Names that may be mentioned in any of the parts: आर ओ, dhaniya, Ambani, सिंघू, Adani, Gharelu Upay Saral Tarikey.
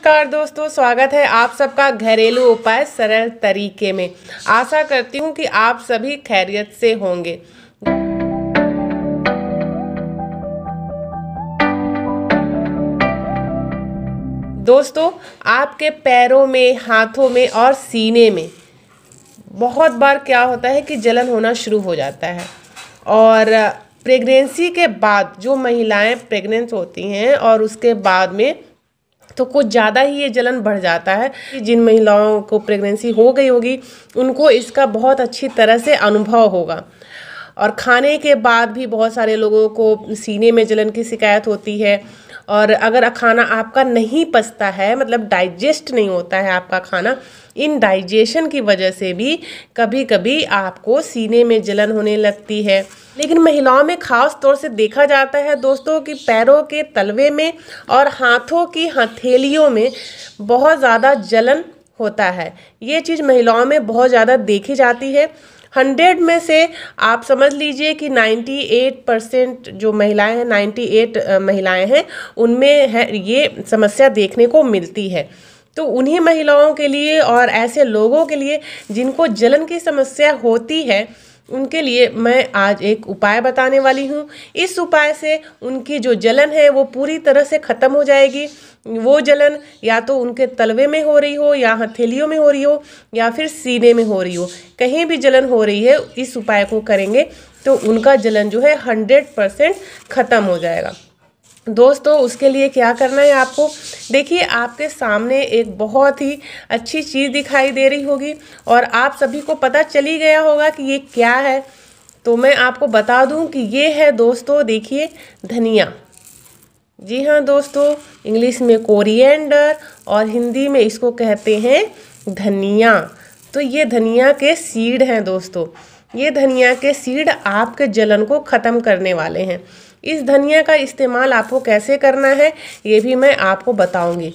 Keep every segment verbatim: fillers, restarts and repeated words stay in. नमस्कार दोस्तों, स्वागत है आप सबका घरेलू उपाय सरल तरीके में। आशा करती हूँ कि आप सभी खैरियत से होंगे। दोस्तों, आपके पैरों में, हाथों में और सीने में बहुत बार क्या होता है कि जलन होना शुरू हो जाता है। और प्रेग्नेंसी के बाद जो महिलाएं प्रेग्नेंट होती हैं और उसके बाद में तो कुछ ज़्यादा ही ये जलन बढ़ जाता है। जिन महिलाओं को प्रेगनेंसी हो गई होगी उनको इसका बहुत अच्छी तरह से अनुभव होगा। और खाने के बाद भी बहुत सारे लोगों को सीने में जलन की शिकायत होती है। और अगर खाना आपका नहीं पचता है, मतलब डाइजेस्ट नहीं होता है आपका खाना, इन डाइजेशन की वजह से भी कभी कभी आपको सीने में जलन होने लगती है। लेकिन महिलाओं में ख़ास तौर से देखा जाता है दोस्तों कि पैरों के तलवे में और हाथों की हथेलियों में बहुत ज़्यादा जलन होता है। ये चीज़ महिलाओं में बहुत ज़्यादा देखी जाती है। हंड्रेड में से आप समझ लीजिए कि अट्ठानवे परसेंट जो महिलाएं हैं, अट्ठानवे महिलाएं हैं, उनमें है ये समस्या देखने को मिलती है। तो उन्हीं महिलाओं के लिए और ऐसे लोगों के लिए जिनको जलन की समस्या होती है, उनके लिए मैं आज एक उपाय बताने वाली हूँ। इस उपाय से उनकी जो जलन है वो पूरी तरह से ख़त्म हो जाएगी। वो जलन या तो उनके तलवे में हो रही हो, या हथेलियों में हो रही हो, या फिर सीने में हो रही हो, कहीं भी जलन हो रही है, इस उपाय को करेंगे तो उनका जलन जो है हंड्रेड परसेंट ख़त्म हो जाएगा। दोस्तों, उसके लिए क्या करना है आपको, देखिए आपके सामने एक बहुत ही अच्छी चीज़ दिखाई दे रही होगी और आप सभी को पता चली गया होगा कि ये क्या है। तो मैं आपको बता दूं कि ये है दोस्तों, देखिए धनिया। जी हाँ दोस्तों, इंग्लिश में कोरिएंडर और हिंदी में इसको कहते हैं धनिया। तो ये धनिया के सीड हैं दोस्तों। ये धनिया के सीड आपके जलन को ख़त्म करने वाले हैं। इस धनिया का इस्तेमाल आपको कैसे करना है ये भी मैं आपको बताऊंगी।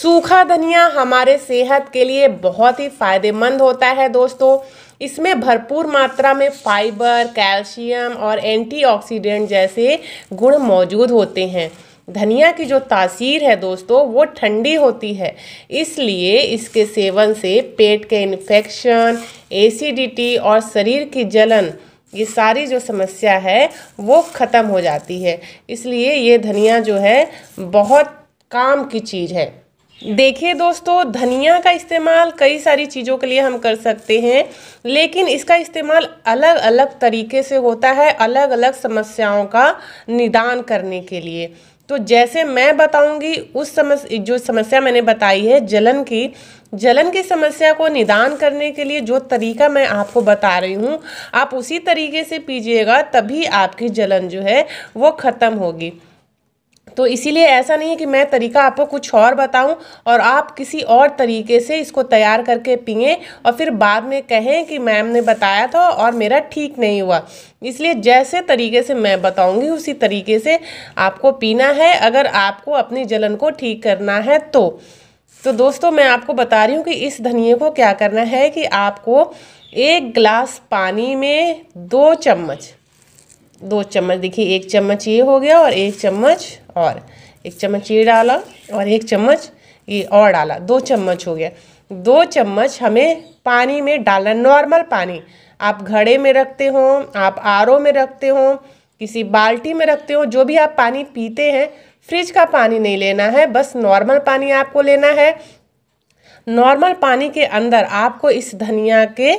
सूखा धनिया हमारे सेहत के लिए बहुत ही फ़ायदेमंद होता है दोस्तों। इसमें भरपूर मात्रा में फाइबर, कैल्शियम और एंटीऑक्सीडेंट जैसे गुण मौजूद होते हैं। धनिया की जो तासीर है दोस्तों वो ठंडी होती है, इसलिए इसके सेवन से पेट के इन्फेक्शन, एसिडिटी और शरीर की जलन, ये सारी जो समस्या है वो ख़त्म हो जाती है। इसलिए ये धनिया जो है बहुत काम की चीज़ है। देखिए दोस्तों, धनिया का इस्तेमाल कई सारी चीज़ों के लिए हम कर सकते हैं, लेकिन इसका इस्तेमाल अलग अलग तरीके से होता है, अलग अलग समस्याओं का निदान करने के लिए। तो जैसे मैं बताऊंगी, उस समस्या जो समस्या मैंने बताई है जलन की, जलन की समस्या को निदान करने के लिए जो तरीका मैं आपको बता रही हूँ, आप उसी तरीके से पीजिएगा, तभी आपकी जलन जो है वो ख़त्म होगी। तो इसीलिए ऐसा नहीं है कि मैं तरीका आपको कुछ और बताऊं और आप किसी और तरीके से इसको तैयार करके पिएं और फिर बाद में कहें कि मैम ने बताया था और मेरा ठीक नहीं हुआ। इसलिए जैसे तरीके से मैं बताऊंगी उसी तरीके से आपको पीना है, अगर आपको अपनी जलन को ठीक करना है तो। तो दोस्तों, मैं आपको बता रही हूँ कि इस धनिये को क्या करना है कि आपको एक गिलास पानी में दो चम्मच दो चम्मच देखिए, एक चम्मच ये हो गया और एक चम्मच और एक चम्मच ये डाला और एक चम्मच ये और डाला, दो चम्मच हो गया। दो चम्मच हमें पानी में डालना, नॉर्मल पानी। आप घड़े में रखते हो, आप आर ओ में रखते हो, किसी बाल्टी में रखते हो, जो भी आप पानी पीते हैं, फ्रिज का पानी नहीं लेना है, बस नॉर्मल पानी आपको लेना है। नॉर्मल पानी के अंदर आपको इस धनिया के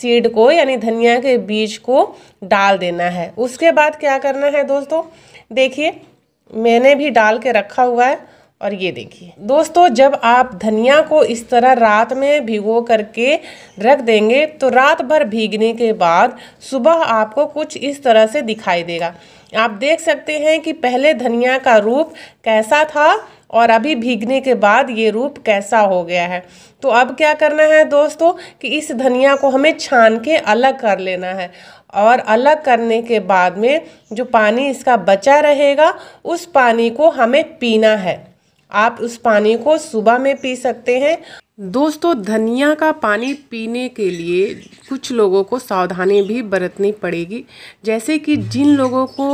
सीड को, यानी धनिया के बीज को डाल देना है। उसके बाद क्या करना है दोस्तों, देखिए मैंने भी डाल के रखा हुआ है। और ये देखिए दोस्तों, जब आप धनिया को इस तरह रात में भिगो करके रख देंगे तो रात भर भीगने के बाद सुबह आपको कुछ इस तरह से दिखाई देगा। आप देख सकते हैं कि पहले धनिया का रूप कैसा था और अभी भीगने के बाद ये रूप कैसा हो गया है। तो अब क्या करना है दोस्तों कि इस धनिया को हमें छान के अलग कर लेना है। और अलग करने के बाद में जो पानी इसका बचा रहेगा उस पानी को हमें पीना है। आप उस पानी को सुबह में पी सकते हैं। दोस्तों, धनिया का पानी पीने के लिए कुछ लोगों को सावधानी भी बरतनी पड़ेगी। जैसे कि जिन लोगों को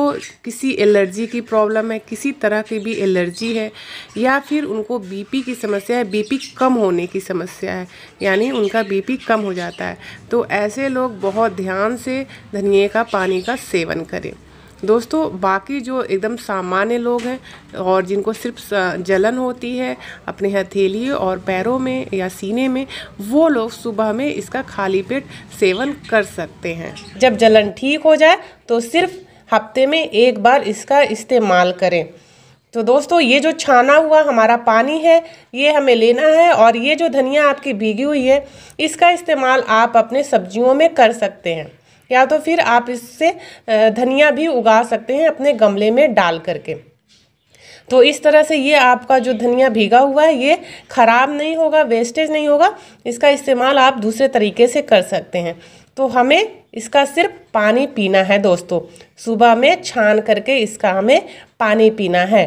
किसी एलर्जी की प्रॉब्लम है, किसी तरह की भी एलर्जी है, या फिर उनको बीपी की समस्या है, बीपी कम होने की समस्या है, यानी उनका बीपी कम हो जाता है, तो ऐसे लोग बहुत ध्यान से धनिया का पानी का सेवन करें। दोस्तों, बाकी जो एकदम सामान्य लोग हैं और जिनको सिर्फ जलन होती है अपने हथेली और पैरों में या सीने में, वो लोग सुबह में इसका खाली पेट सेवन कर सकते हैं। जब जलन ठीक हो जाए तो सिर्फ हफ्ते में एक बार इसका इस्तेमाल करें। तो दोस्तों, ये जो छाना हुआ हमारा पानी है ये हमें लेना है, और ये जो धनिया आपकी भीगी हुई है इसका इस्तेमाल आप अपने सब्जियों में कर सकते हैं, या तो फिर आप इससे धनिया भी उगा सकते हैं अपने गमले में डाल करके। तो इस तरह से ये आपका जो धनिया भीगा हुआ है ये ख़राब नहीं होगा, वेस्टेज नहीं होगा, इसका इस्तेमाल आप दूसरे तरीके से कर सकते हैं। तो हमें इसका सिर्फ पानी पीना है दोस्तों, सुबह में छान करके इसका हमें पानी पीना है।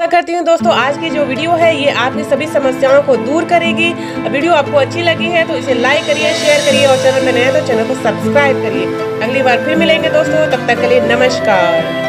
आशा करती हूँ दोस्तों आज की जो वीडियो है ये आपकी सभी समस्याओं को दूर करेगी। वीडियो आपको अच्छी लगी है तो इसे लाइक करिए, शेयर करिए, और चैनल में नए हैं तो चैनल को सब्सक्राइब करिए। अगली बार फिर मिलेंगे दोस्तों, तब तक के लिए नमस्कार।